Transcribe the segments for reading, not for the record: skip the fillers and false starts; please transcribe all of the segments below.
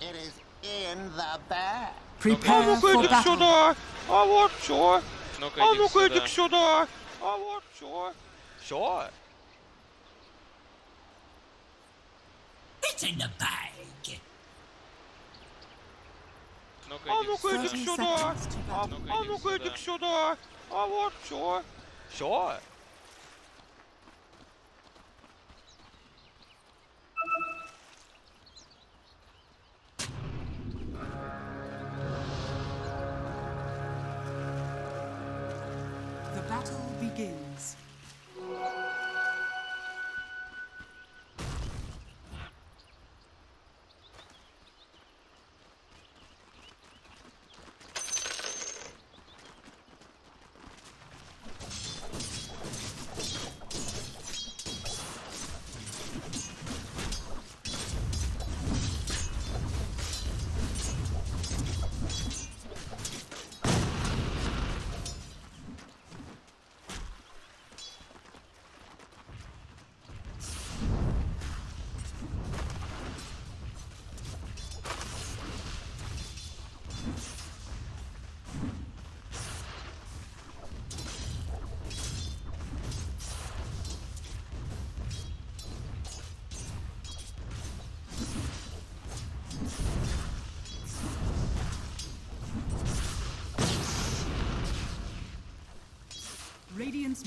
It is in the bag. Prepare for battle. А вот что? А ну-ка иди сюда. А вот что? Что? It's in the bag. А ну-ка иди сюда. А ну-ка иди сюда. А вот что? Что? Begins. Radiant's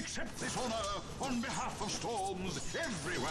Accept this honor on behalf of storms everywhere.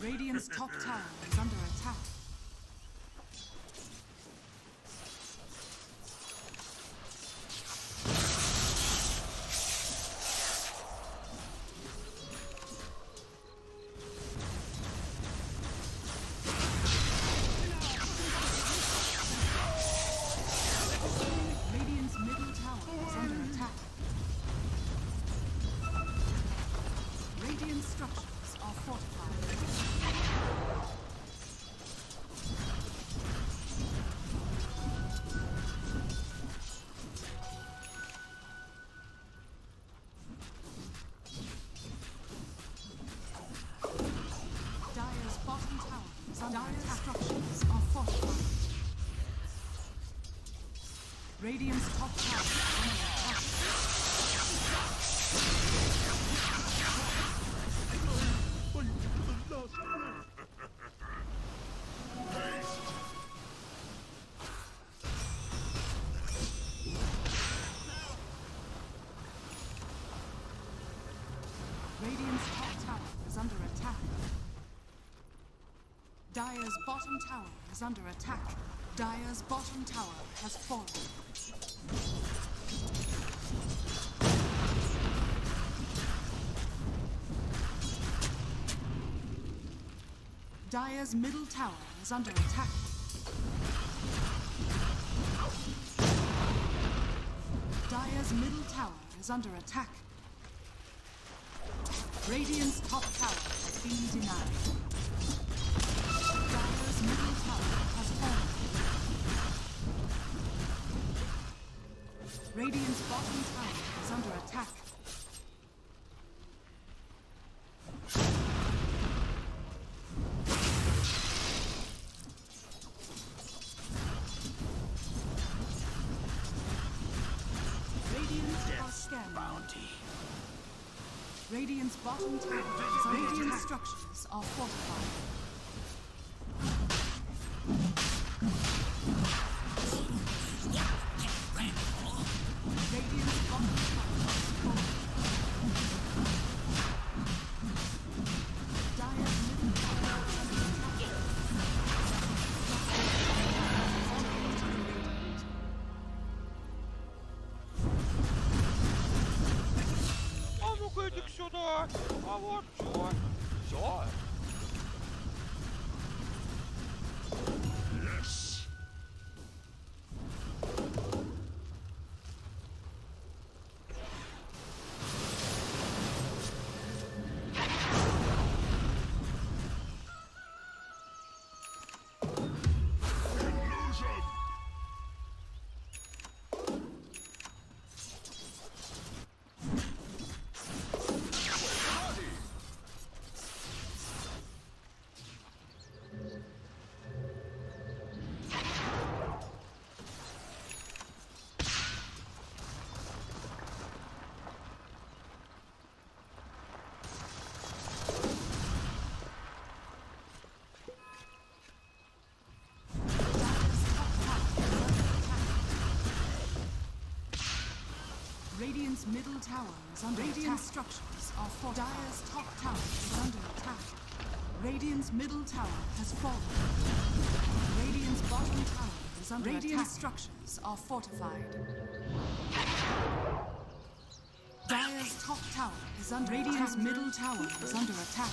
Radiant's top tower is under attack. Radiant's middle tower is under attack. Radiant structures are fortified. Dire structures are fortified. Radiant's top tower. Radiant's top tower is under attack. Dire's bottom tower is under attack. Dire's bottom tower has fallen. Dire's middle tower is under attack. Dire's middle tower is under attack. Radiant's top tower has been denied. Dire's middle tower has fallen. Radiant's bottom tower is under attack. Radiant's bottom tower is under attack. Radiant structures are fortified. Radiant's bottom tower is falling. Dire's middle tower is under attack. А ну-ка иди сюда! А вот чё? Всё? Yes. Radiant's middle tower is under attack. Radiant structures are fortified. Dire's top tower is under attack. Radiant's middle tower has fallen. Radiant's bottom tower is under attack. Radiant structures are fortified. Dire's top tower is under attack. Radiant's middle tower is under attack.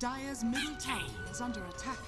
Dire's middle tower is under attack.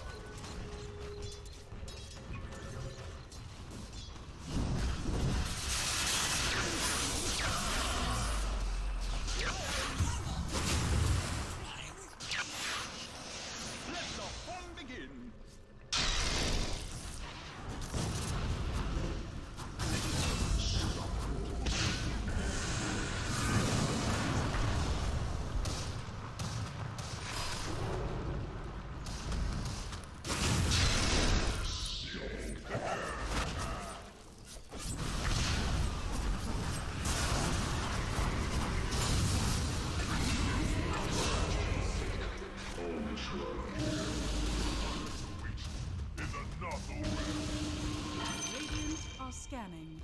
Scanning.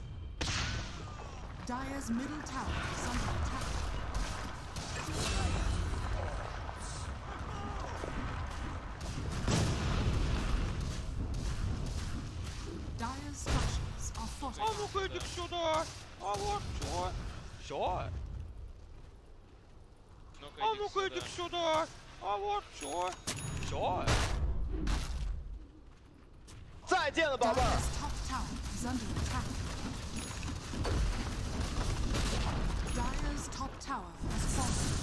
Dire's middle tower is under attack. Dire's structures are fortified. I'm going to сюда. А вот что? Что? А ну кыдик сюда. А вот что? Что? За дело, баба. Under attack. Dire's top tower has fallen.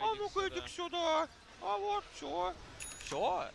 А ну-ка иди сюда. А вот все. Все.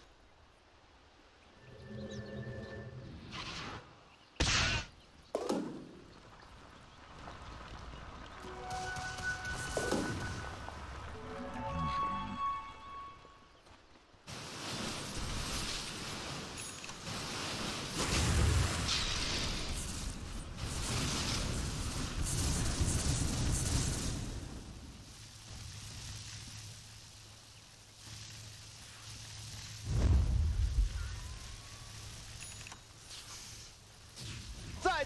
再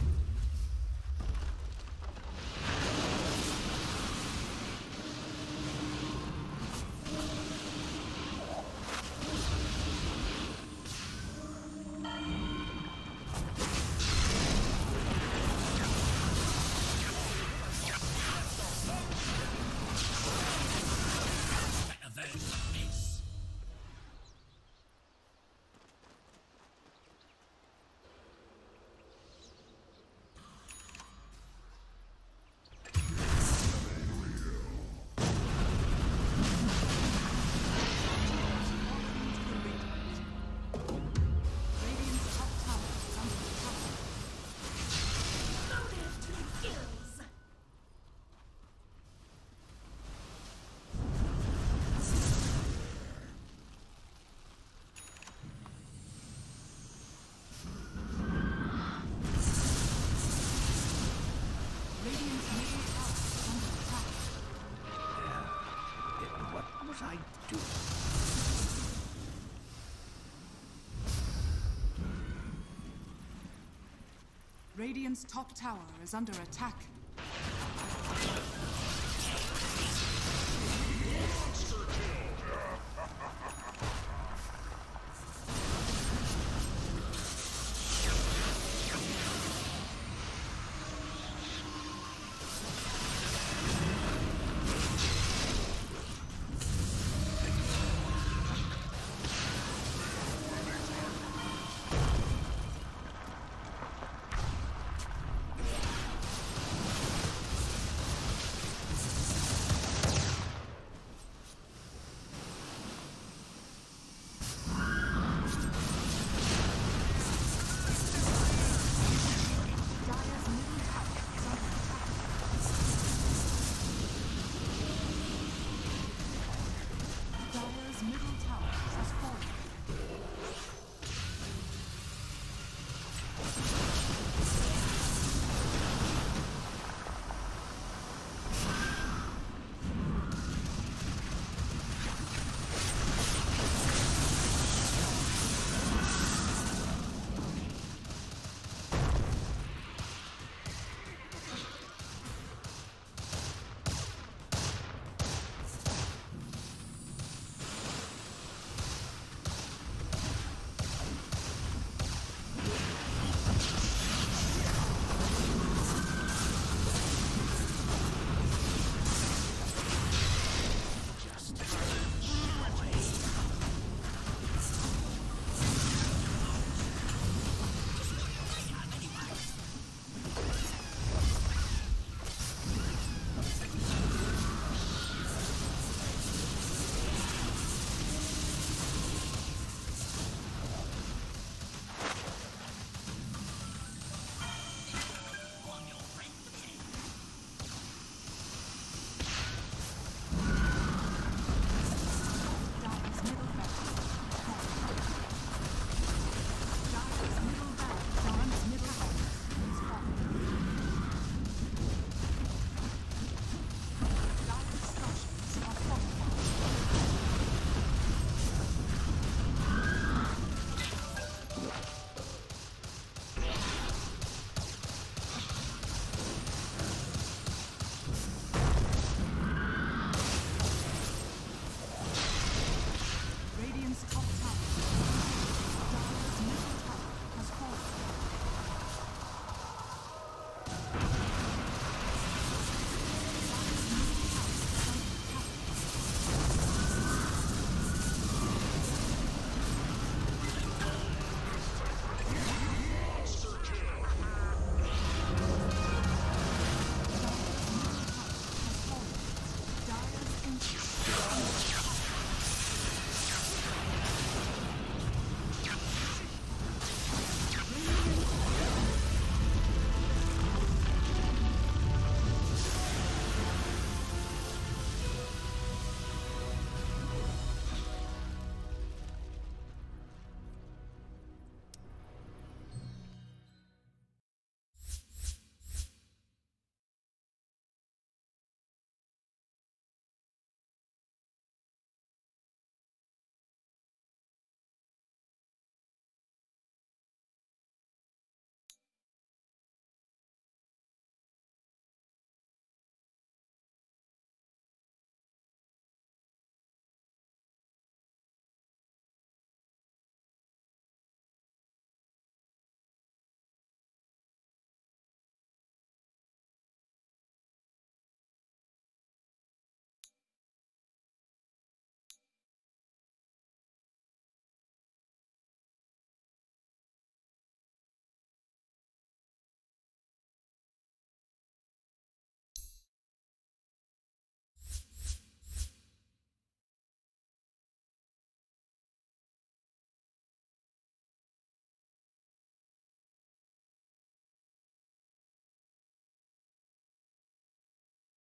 Radiant's top tower is under attack.